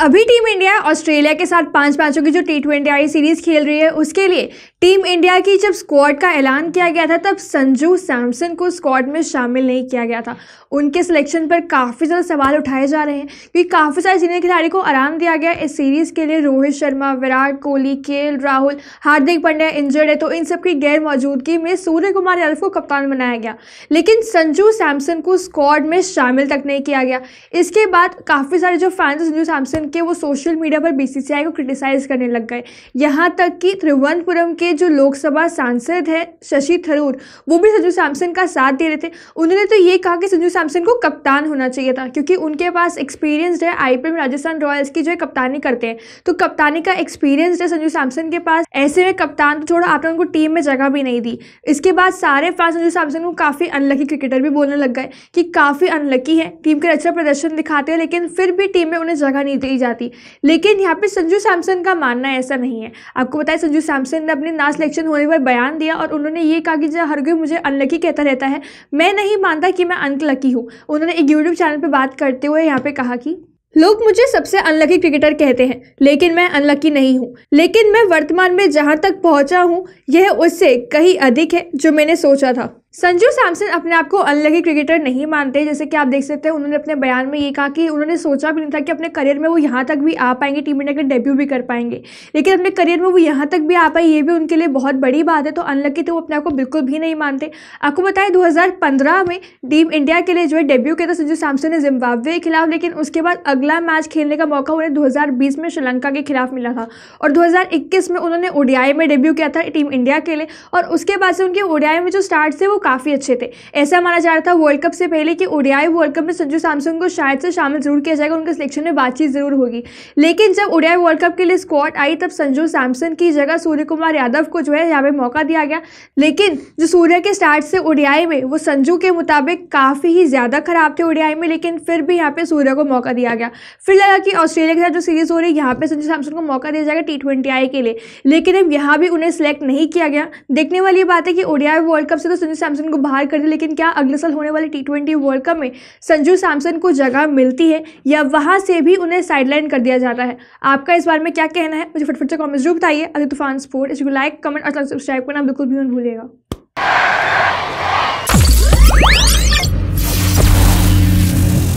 अभी team India Australia के साथ 5 मैचों की जो T20I सीरीज खेल रही है उसके लिए टीम इंडिया की जब स्क्वाड का ऐलान किया गया था तब संजू सैमसन को स्क्वाड में शामिल नहीं किया गया था। उनके सिलेक्शन पर काफ़ी ज़्यादा सवाल उठाए जा रहे हैं क्योंकि काफ़ी सारे सीनियर खिलाड़ी को आराम दिया गया इस सीरीज़ के लिए। रोहित शर्मा, विराट कोहली, KL राहुल, हार्दिक पांड्या इंजर्ड है तो इन सबकी गैर मौजूदगी में सूर्य कुमार यादव को कप्तान बनाया गया, लेकिन संजू सैमसन को स्क्वाड में शामिल तक नहीं किया गया। इसके बाद काफ़ी सारे जो फैंस संजू सैमसन के वो सोशल मीडिया पर BCCI को क्रिटिसाइज करने लग गए। यहाँ तक कि त्रिवनंतपुरम के जो लोकसभा सांसद है शशि थरूर, वो भी संजू सैमसन का साथ दे रहे थे। उन्होंने तो ये कहा कि संजू सैमसन को कप्तान होना चाहिए था क्योंकि उनके पास एक्सपीरियंस है, IPL में राजस्थान रॉयल्स की जो है कप्तानी करते हैं तो कप्तानी का एक्सपीरियंस है संजू सैमसन के पास। ऐसे में कप्तान तो छोड़ो, आपने उनको टीम में जगह भी नहीं दी। इसके बाद सारे फैंस संजू सैमसन को काफ़ी अनलकी क्रिकेटर भी बोलने लग गए कि काफ़ी अनलकी है, टीम के अच्छा प्रदर्शन दिखाते हैं लेकिन फिर भी टीम में उन्हें जगह नहीं दी जाती। लेकिन यहाँ पे संजू सैमसन का मानना ऐसा नहीं है। आपको बताया संजू सैमसन ने अपने ना सिलेक्शन होने पर बयान दिया और उन्होंने ये कहा कि जो हरगिज़ मुझे अनलकी कहता रहता है, मैं नहीं मानता कि मैं अनलकी हूँ। उन्होंने एक यूट्यूब चैनल पर बात करते हुए यहाँ पे कहा कि लोग मुझे सबसे अनलकी क्रिकेटर कहते हैं लेकिन मैं अनलकी नहीं हूँ, लेकिन मैं वर्तमान में जहाँ तक पहुँचा हूँ यह उससे कहीं अधिक है जो मैंने सोचा था। संजू सैमसन अपने आप को अनलकी क्रिकेटर नहीं मानते, जैसे कि आप देख सकते हैं उन्होंने अपने बयान में ये कहा कि उन्होंने सोचा भी नहीं था कि अपने करियर में वो यहाँ तक भी आ पाएंगे, टीम इंडिया के डेब्यू भी कर पाएंगे, लेकिन अपने करियर में वो यहाँ तक भी आ पाए ये भी उनके लिए बहुत बड़ी बात है। तो अनलकी तो वो अपने आप को बिल्कुल भी नहीं मानते। आपको बताएं 2015 में टीम इंडिया के लिए जो है डेब्यू किया था संजू सैमसन ने जिम्बाब्वे के खिलाफ, लेकिन उसके बाद अगला मैच खेलने का मौका उन्हें 2020 में श्रीलंका के खिलाफ मिला था और 2021 में उन्होंने ODI में डेब्यू किया था टीम इंडिया के लिए और उसके बाद से उनके ODI में जो स्टार्ट थे वो काफ़ी अच्छे थे। ऐसा माना जा रहा था वर्ल्ड कप से पहले कि ODI वर्ल्ड कप में संजू सैमसन को शायद से शामिल जरूर किया जाएगा, उनके सिलेक्शन में बातचीत जरूर होगी, लेकिन जब ODI वर्ल्ड कप के लिए स्क्वाड आई तब संजू सैमसन की जगह सूर्य कुमार यादव को जो है यहाँ पे मौका दिया गया। लेकिन जो सूर्य के स्टार्ट से ODI में वो संजू के मुताबिक काफ़ी ही ज़्यादा खराब थे ODI में, लेकिन फिर भी यहाँ पर सूर्य को मौका दिया गया। फिर लगा कि ऑस्ट्रेलिया के साथ जो सीरीज़ हो रही है यहाँ पर संजू सैमसन को मौका दिया जाएगा T20I के लिए, लेकिन अब यहाँ भी उन्हें सिलेक्ट नहीं किया गया। देखने वाली बात है कि ODI वर्ल्ड कप से तो संजू सैमसन को बाहर कर दिया, लेकिन क्या अगले साल होने वाले T20 वर्ल्ड कप में संजू सैमसन को जगह मिलती है या वहां से भी उन्हें साइडलाइन कर दिया जाता है? आपका इस बारे में क्या कहना है मुझे फटफट से कमेंट्स जरूर बताइए। अगर तूफान स्पोर्ट इसको लाइक, कमेंट और सब्सक्राइब करना बिल्कुल भी ना भूलिएगा।